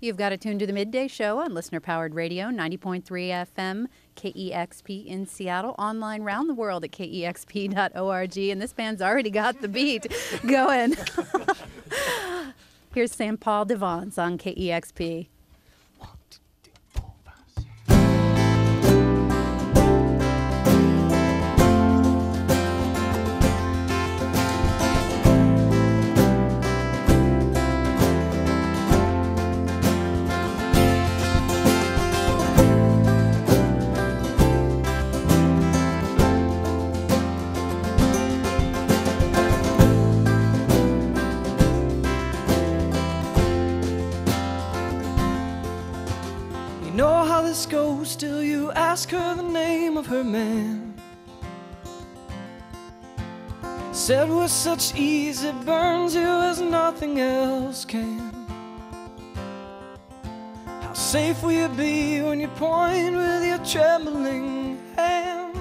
You've got to tune to the Midday Show on listener-powered radio, 90.3 FM, KEXP in Seattle, online round the world at kexp.org, and this band's already got the beat going. Here's St. Paul de Vence on KEXP. This goes till you ask her the name of her man. Said with such ease it burns you as nothing else can. How safe will you be when you point with your trembling hand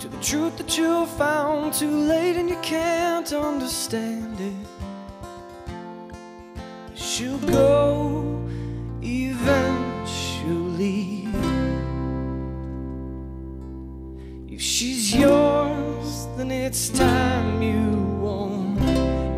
to the truth that you found too late and you can't understand it? But she'll go eventually. If she's yours, then it's time you won't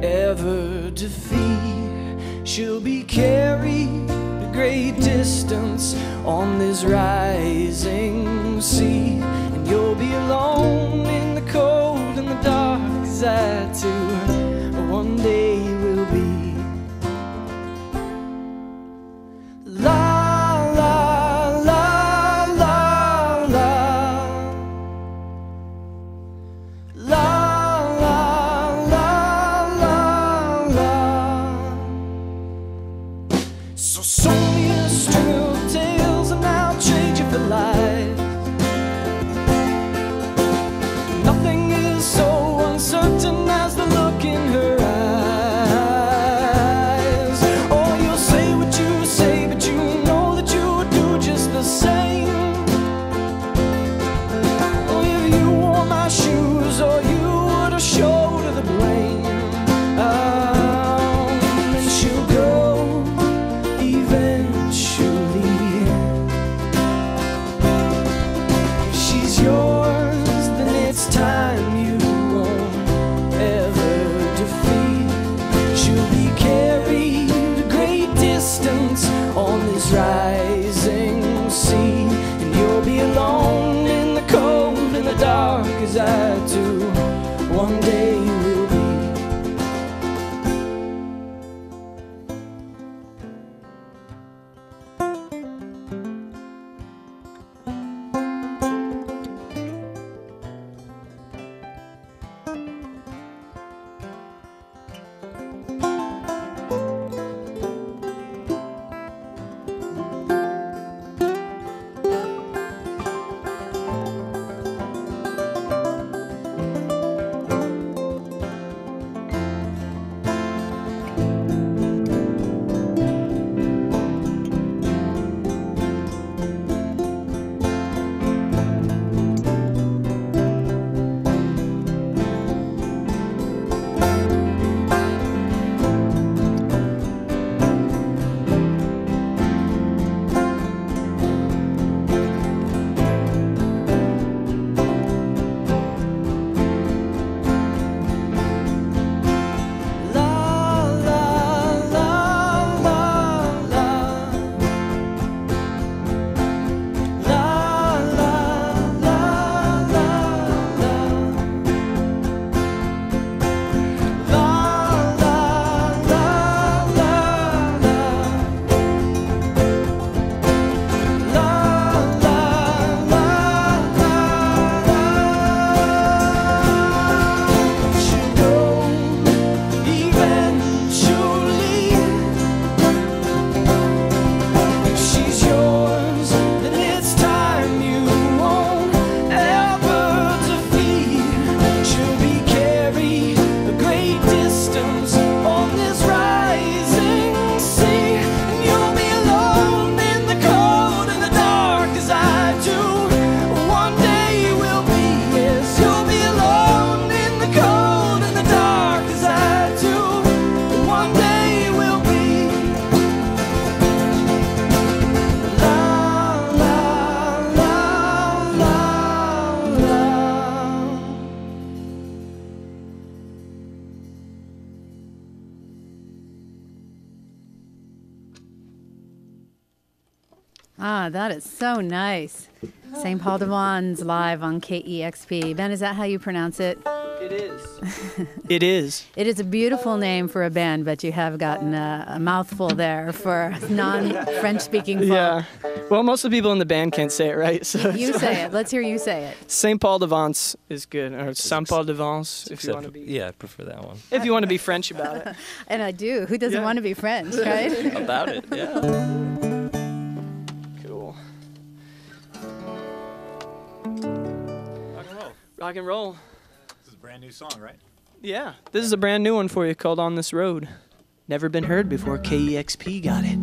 ever defeat. She'll be carried a great distance on this rising sea, and you'll be alone in the cold and the dark as I too one day will be. Nothing is so uncertain as the love. Ah, that is so nice. St. Paul de Vence live on KEXP. Ben, is that how you pronounce it? It is. It is. It is a beautiful name for a band, but you have gotten a mouthful there for non-French-speaking folk. Yeah. Well, most of the people in the band can't say it right. So you say it. Let's hear you say it. St. Paul de Vence is good, or St. Paul de Vence, if you want to be. Yeah, I prefer that one. If you want to be French about it. And I do. Who doesn't want to be French, right? About it, yeah. Rock and roll. This is a brand new song, right? Yeah. This is a brand new one for you called On This Road. Never been heard before. KEXP got it.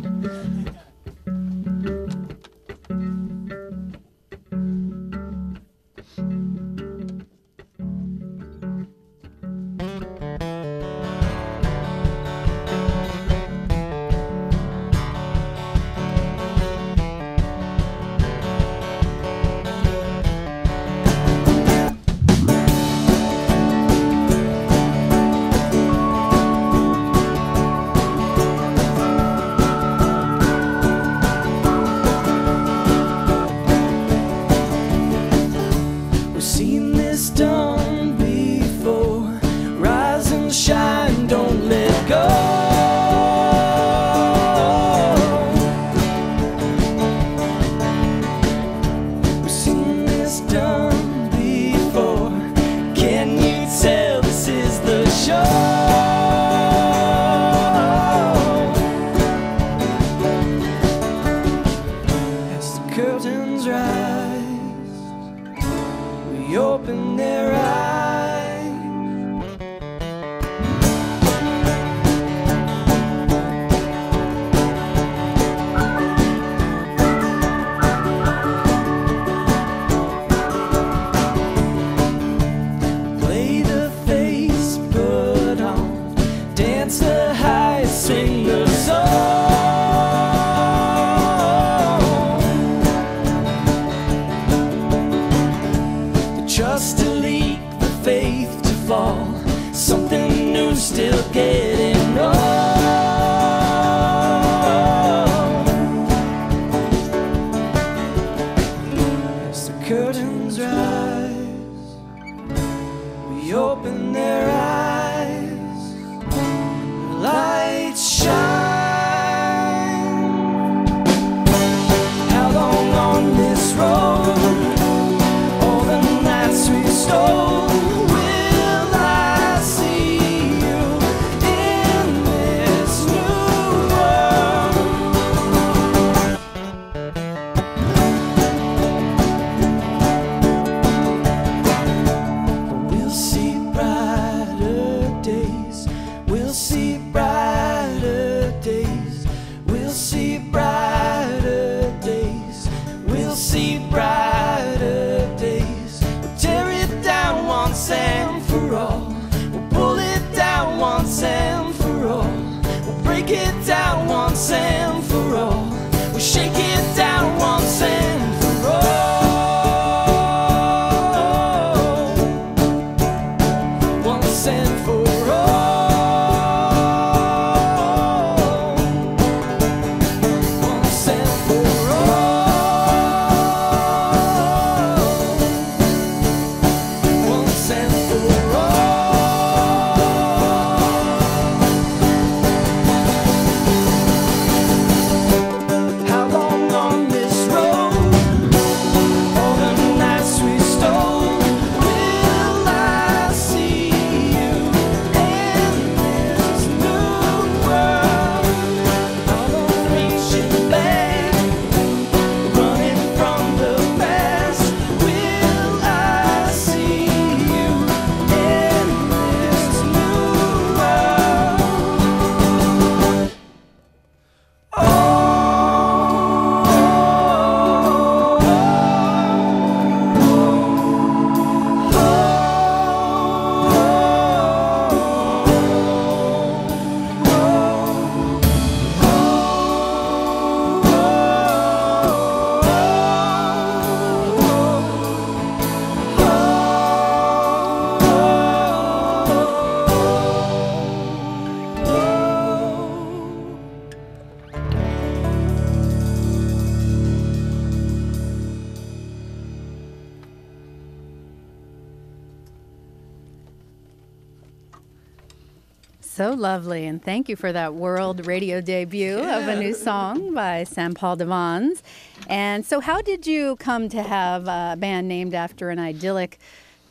So lovely, and thank you for that world radio debut of a new song by St. Paul de Vence. And so how did you come to have a band named after an idyllic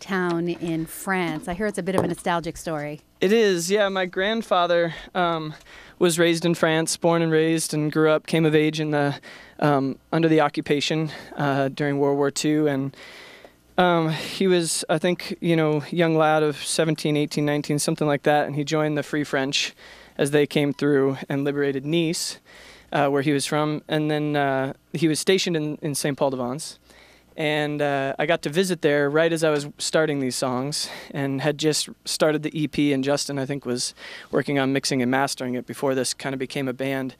town in France? I hear it's a bit of a nostalgic story. It is, yeah. My grandfather was raised in France, born and raised, and grew up, came of age in the under the occupation during World War II, and he was, I think, you know, young lad of 17, 18, 19, something like that, and he joined the Free French as they came through and liberated Nice, where he was from, and then he was stationed in St. Paul de Vence. And I got to visit there right as I was starting these songs and had just started the EP, and Justin, I think, was working on mixing and mastering it before this kind of became a band.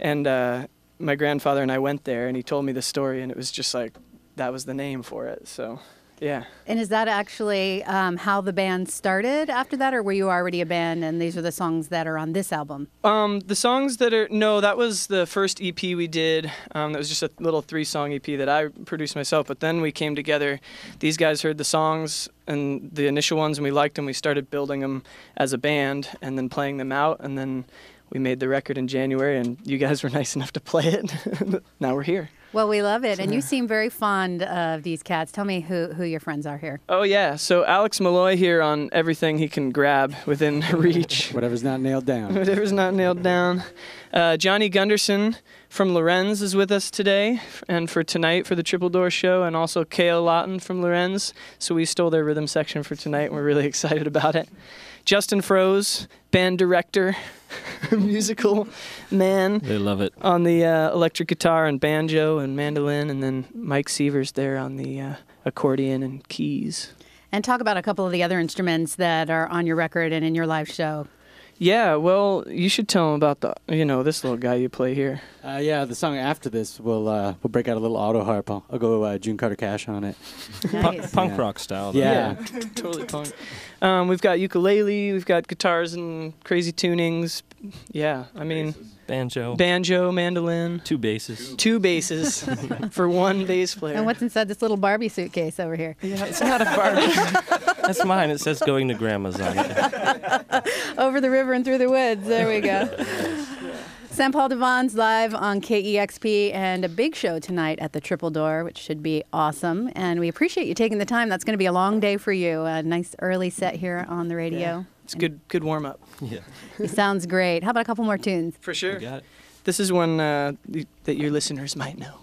And my grandfather and I went there, and he told me the story, and it was just like, that was the name for it, so yeah. And is that actually how the band started after that, or were you already a band and these are the songs that are on this album? The songs that are, no, that was the first EP we did. That was just a little 3-song EP that I produced myself, but then we came together. These guys heard the songs and the initial ones, and we liked them. We started building them as a band and then playing them out, and then we made the record in January, and you guys were nice enough to play it. Now we're here. Well, we love it, and you seem very fond of these cats. Tell me who your friends are here. Oh, yeah. So Alex Malloy here on everything he can grab within reach. Whatever's not nailed down. Whatever's not nailed down. Johnny Gunderson from Lorenz is with us today, and for tonight for the Triple Door show, and also Kale Lawton from Lorenz. So we stole their rhythm section for tonight, and we're really excited about it. Justin Froze, band director, musical man. They love it. On the electric guitar and banjo and mandolin, and then Mike Sievers there on the accordion and keys. And talk about a couple of the other instruments that are on your record and in your live show. Yeah, well, you should tell them about the, you know, this little guy you play here. Yeah, the song after this we'll break out a little auto harp. I'll go June Carter Cash on it. Nice. Punk rock style. Though. Yeah, yeah. Totally punk. We've got ukulele, we've got guitars and crazy tunings. Yeah, I mean banjo, mandolin, two basses for one bass player. And what's inside this little Barbie suitcase over here? Yeah, it's not a Barbie. That's mine. It says going to grandma's on it. Over the river and through the woods. There we go. St. Paul de Vence live on KEXP, and a big show tonight at the Triple Door, which should be awesome. And we appreciate you taking the time. That's going to be a long day for you. A nice early set here on the radio. Yeah. It's good warm up. Yeah. It sounds great. How about a couple more tunes? For sure. You got it. This is one that your listeners might know.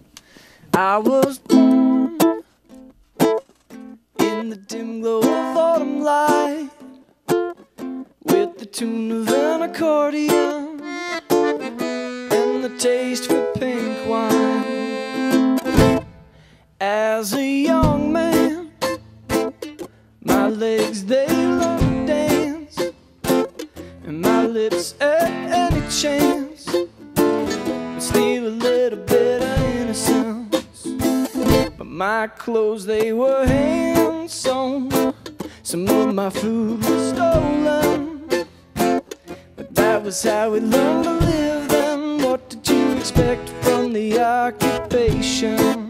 I was born in the dim glow of autumn light, with the tune of an accordion and the taste for pink wine. As a young man, my legs, they love to dance, and my lips at any chance would steal a little bit of innocence. But my clothes, they were handsome. Some of my food was stolen, but that was how we learned to live then. What did you expect from the occupation?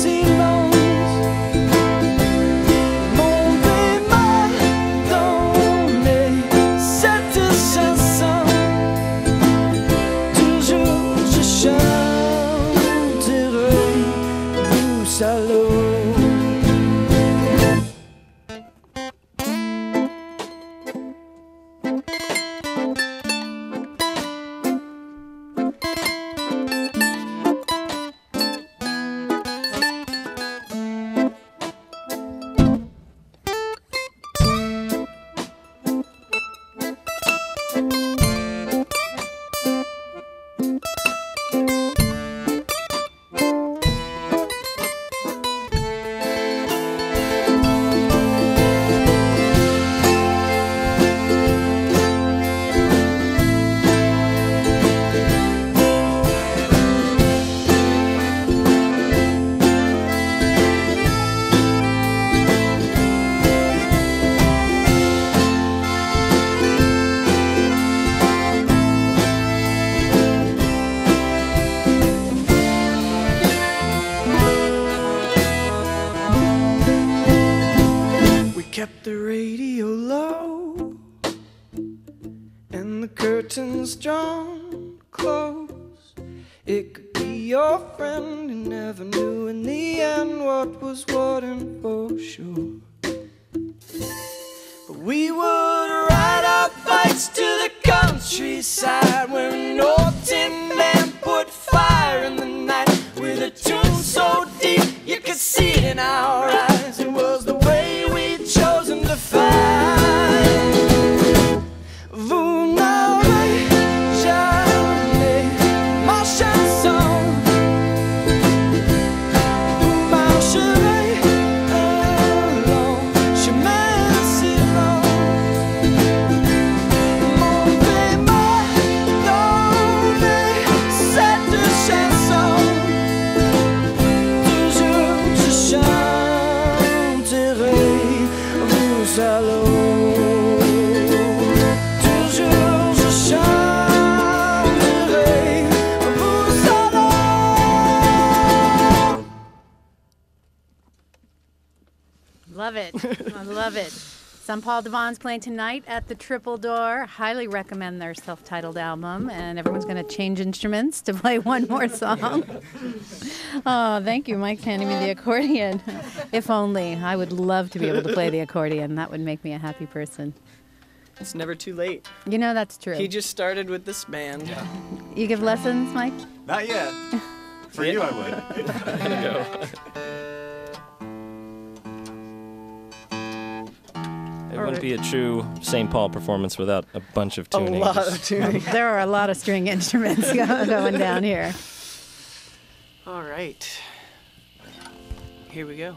See It could be your friend and never knew in the end what was what and for sure. But we would ride our bikes to the countryside, wearing old tin and put fire in the night, with a tune so deep you could see it in our eyes. It was the way we'd chosen to find. Love it. I love it. St. Paul de Vence playing tonight at the Triple Door. Highly recommend their self-titled album, and everyone's going to change instruments to play one more song. Oh, thank you, Mike, handing me the accordion. If only. I would love to be able to play the accordion. That would make me a happy person. It's never too late. You know, that's true. He just started with this band. Yeah. You give lessons, Mike? Not yet. For you, I would. There you go. It wouldn't be a true St. Paul performance without a bunch of tunings. A lot of tuning. There are a lot of string instruments going down here. All right. Here we go.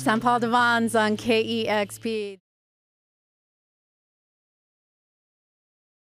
St. Paul de Vence on KEXP.